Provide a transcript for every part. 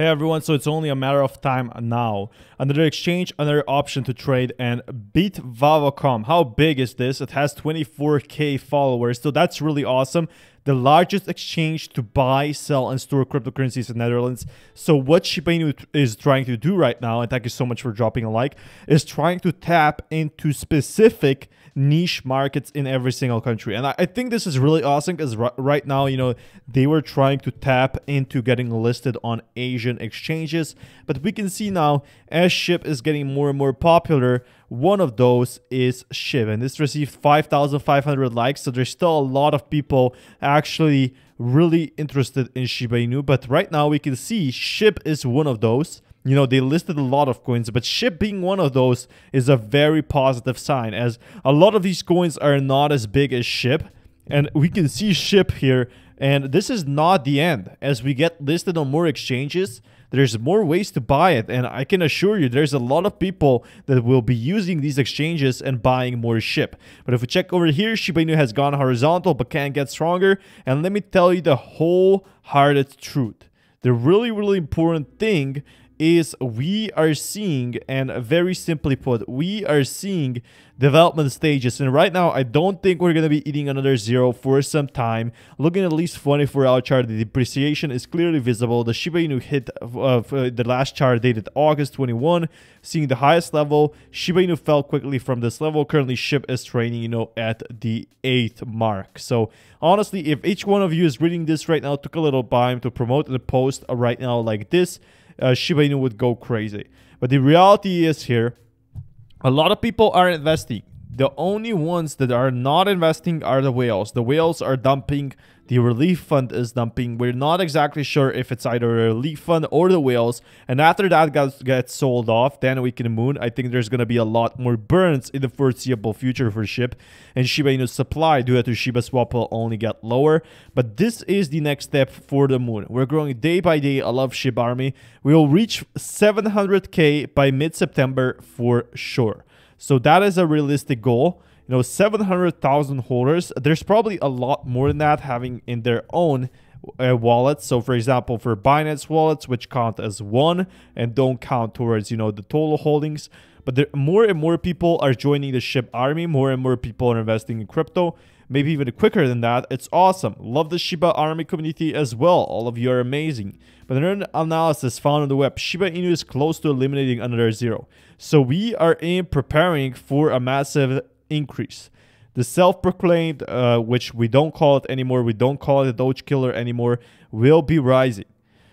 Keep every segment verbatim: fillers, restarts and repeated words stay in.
Hey everyone, so it's only a matter of time now. Another exchange, another option to trade, and Bitvavo dot com. How big is this? It has twenty-four K followers, so that's really awesome. The largest exchange to buy, sell, and store cryptocurrencies in the Netherlands. So what Shiba Inu is trying to do right now, and thank you so much for dropping a like, is trying to tap into specific niche markets in every single country. And I think this is really awesome because right now, you know, they were trying to tap into getting listed on Asian exchanges. But we can see now as S H I B is getting more and more popular, one of those is S H I B, and this received five thousand five hundred likes. So there's still a lot of people actually really interested in Shiba Inu. But right now we can see S H I B is one of those. You know, they listed a lot of coins, but S H I B being one of those is a very positive sign, as a lot of these coins are not as big as S H I B. And we can see S H I B here, and this is not the end. As we get listed on more exchanges, there's more ways to buy it, and I can assure you there's a lot of people that will be using these exchanges and buying more S H I B. But if we check over here, Shiba Inu has gone horizontal but can get stronger, and let me tell you the wholehearted truth. The really, really important thing is we are seeing, and very simply put, we are seeing development stages. And right now, I don't think we're going to be eating another zero for some time. Looking at least twenty-four hour chart, the depreciation is clearly visible. The Shiba Inu hit of uh, the last chart dated August twenty-first, seeing the highest level. Shiba Inu fell quickly from this level. Currently, S H I B is trading, you know, at the eighth mark. So honestly, if each one of you is reading this right now, it took a little time to promote and post right now like this, Uh, Shiba Inu would go crazy. But the reality is here, a lot of people are investing. The only ones that are not investing are the whales. The whales are dumping. The relief fund is dumping. We're not exactly sure if it's either a relief fund or the whales. And after that gets, gets sold off, then we can moon. I think there's going to be a lot more burns in the foreseeable future for S H I B. And Shiba Inu's supply due to Shiba Swap will only get lower. But this is the next step for the moon. We're growing day by day. I love S H I B Army. We will reach seven hundred K by mid-September for sure. So that is a realistic goal. You know, seven hundred thousand holders. There's probably a lot more than that having in their own uh, wallets. So for example, for Binance wallets, which count as one and don't count towards, you know, the total holdings. But there, more and more people are joining the S H I B Army. More and more people are investing in crypto. Maybe even quicker than that. It's awesome. Love the Shiba Army community as well. All of you are amazing. But another analysis found on the web, Shiba Inu is close to eliminating another zero. So we are in preparing for a massive increase. The self-proclaimed, uh, which we don't call it anymore, we don't call it a Doge killer anymore, will be rising.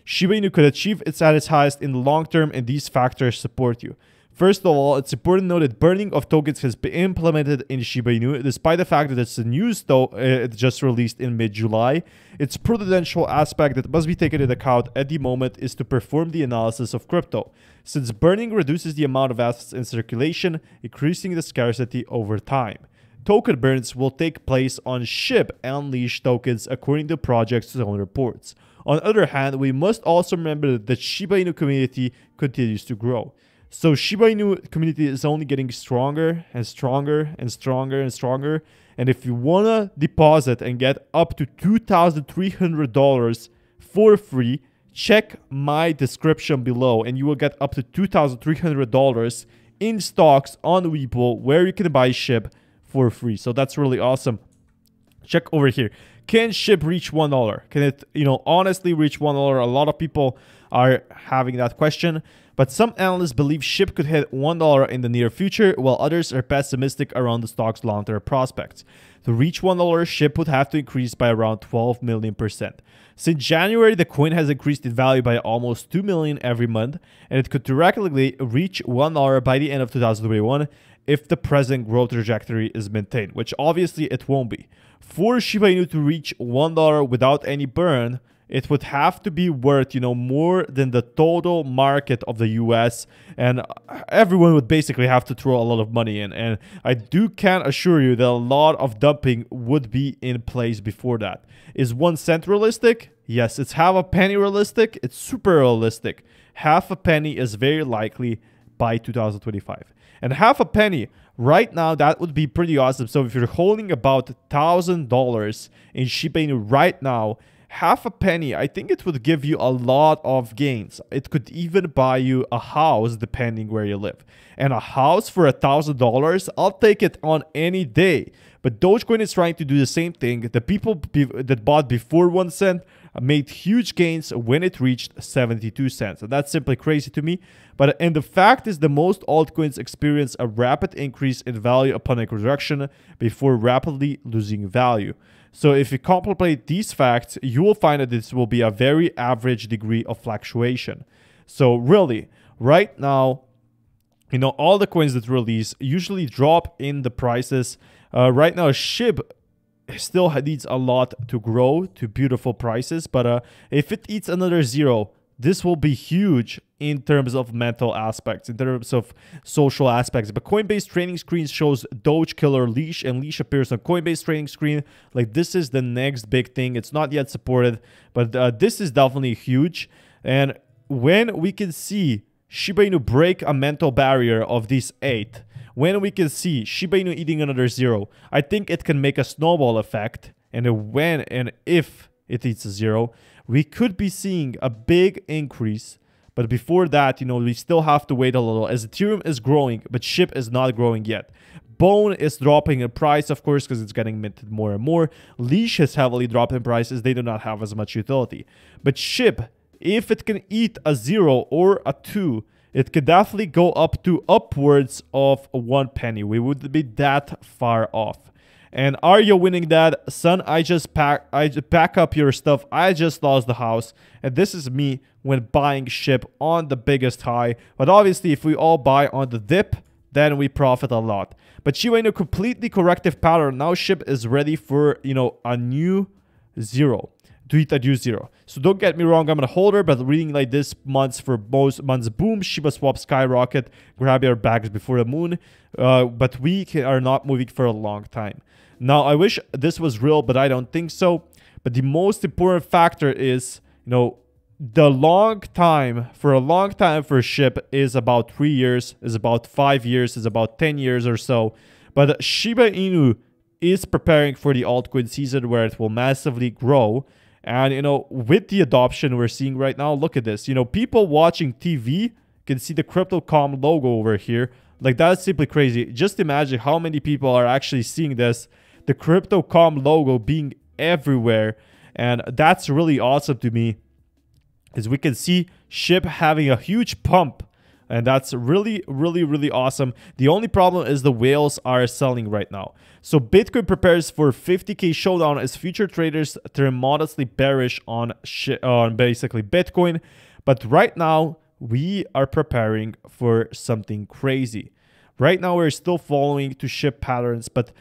Shiba Inu could achieve its at its highest in the long term, and these factors support you. First of all, it's important to note that burning of tokens has been implemented in Shiba Inu, despite the fact that it's news though it just released in mid-July. Its prudential aspect that must be taken into account at the moment is to perform the analysis of crypto, since burning reduces the amount of assets in circulation, increasing the scarcity over time. Token burns will take place on S H I B and LEASH tokens, according to project's own reports. On the other hand, we must also remember that the Shiba Inu community continues to grow. So Shiba Inu community is only getting stronger and stronger and stronger and stronger. And if you want to deposit and get up to two thousand three hundred dollars for free, check my description below and you will get up to two thousand three hundred dollars in stocks on Webull where you can buy S H I B for free. So that's really awesome. Check over here. Can S H I B reach one dollar? Can it, you know, honestly reach one dollar? A lot of people are having that question. But some analysts believe S H I B could hit one dollar in the near future, while others are pessimistic around the stock's long-term prospects. To reach one dollar, S H I B would have to increase by around twelve million percent. Since January, the coin has increased in value by almost two million every month, and it could directly reach one dollar by the end of two thousand twenty-one if the present growth trajectory is maintained, which obviously it won't be. For Shiba Inu to reach one dollar without any burn, it would have to be worth, you know, more than the total market of the U S, and everyone would basically have to throw a lot of money in. And I do can assure you that a lot of dumping would be in place before that. Is one cent realistic? Yes. It's half a penny realistic? It's super realistic. Half a penny is very likely by two thousand twenty-five. And half a penny right now, that would be pretty awesome. So if you're holding about one thousand dollars in Shiba Inu right now, half a penny, I think it would give you a lot of gains. It could even buy you a house depending where you live. And a house for a thousand dollars, I'll take it on any day. But Dogecoin is trying to do the same thing. The people that bought before one cent made huge gains when it reached seventy-two cents. And that's simply crazy to me. But and the fact is, the most altcoins experience a rapid increase in value upon a correction before rapidly losing value. So if you contemplate these facts, you will find that this will be a very average degree of fluctuation. So really, right now, you know, all the coins that release usually drop in the prices. Uh, right now, SHIB still needs a lot to grow to beautiful prices. But uh, if it eats another zero, this will be huge in terms of mental aspects, in terms of social aspects. But Coinbase training screen shows Doge killer Leash, and Leash appears on Coinbase training screen. Like, this is the next big thing. It's not yet supported, but uh, this is definitely huge. And when we can see Shiba Inu break a mental barrier of these eight, when we can see Shiba Inu eating another zero, I think it can make a snowball effect. And when and if it eats a zero, we could be seeing a big increase. But before that, you know, we still have to wait a little, as Ethereum is growing, but SHIB is not growing yet. Bone is dropping in price, of course, because it's getting minted more and more. Leash has heavily dropped in prices. They do not have as much utility. But SHIB, if it can eat a zero or a two, it could definitely go up to upwards of one penny. We would be that far off. And are you winning that? Son, I just pack I just pack up your stuff. I just lost the house. And this is me when buying SHIB on the biggest high. But obviously, if we all buy on the dip, then we profit a lot. But Shiba Inu completely corrective pattern. Now SHIB is ready for, you know, a new zero. To eat a new zero. So don't get me wrong, I'm a holder, but reading like this months for most months, boom, Shiba Swap skyrocket, grab your bags before the moon. Uh, but we can, are not moving for a long time. Now, I wish this was real, but I don't think so. But the most important factor is, you know, the long time, for a long time for SHIB is about three years, is about five years, is about ten years or so. But Shiba Inu is preparing for the altcoin season where it will massively grow. And, you know, with the adoption we're seeing right now, look at this. You know, people watching T V can see the Crypto dot com logo over here. Like, that's simply crazy. Just imagine how many people are actually seeing this. The Crypto dot com logo being everywhere. And that's really awesome to me. As we can see, SHIB having a huge pump. And that's really, really, really awesome. The only problem is the whales are selling right now. So Bitcoin prepares for fifty K showdown as future traders turn modestly bearish on, on basically Bitcoin. But right now, we are preparing for something crazy. Right now, we're still following to SHIB patterns, but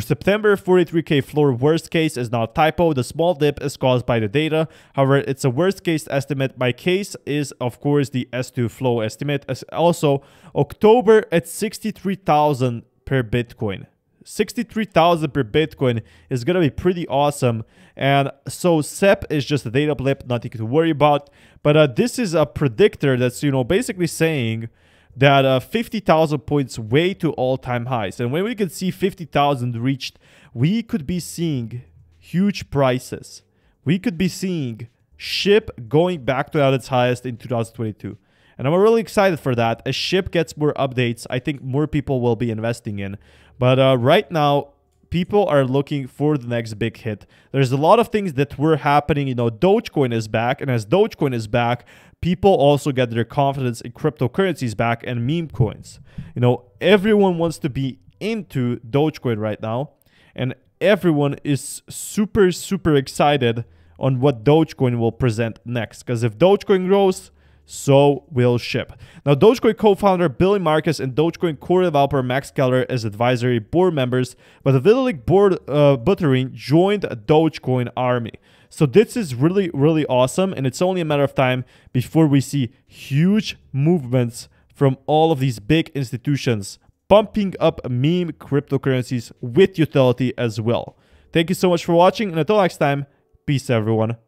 September forty-three K floor worst case is now typo. The small dip is caused by the data. However, it's a worst case estimate. My case is, of course, the S two flow estimate. Also, October at sixty-three thousand per Bitcoin. sixty-three thousand per Bitcoin is going to be pretty awesome. And so S E P is just a data blip, nothing to worry about. But uh, this is a predictor that's, you know, basically saying that uh, fifty thousand points way to all-time highs. And when we can see fifty thousand reached, we could be seeing huge prices. We could be seeing SHIB going back to at its highest in two thousand twenty-two. And I'm really excited for that. As SHIB gets more updates, I think more people will be investing in. But uh, right now, people are looking for the next big hit. There's a lot of things that were happening. You know, Dogecoin is back. And as Dogecoin is back, people also get their confidence in cryptocurrencies back and meme coins. You know, everyone wants to be into Dogecoin right now. And everyone is super, super excited on what Dogecoin will present next. Because if Dogecoin grows, so will SHIB. Now, Dogecoin co-founder Billy Marcus and Dogecoin core developer Max Keller as advisory board members, but the Vitalik board uh, buttering joined a Dogecoin army. So this is really, really awesome, and it's only a matter of time before we see huge movements from all of these big institutions pumping up meme cryptocurrencies with utility as well. Thank you so much for watching, and until next time, peace everyone.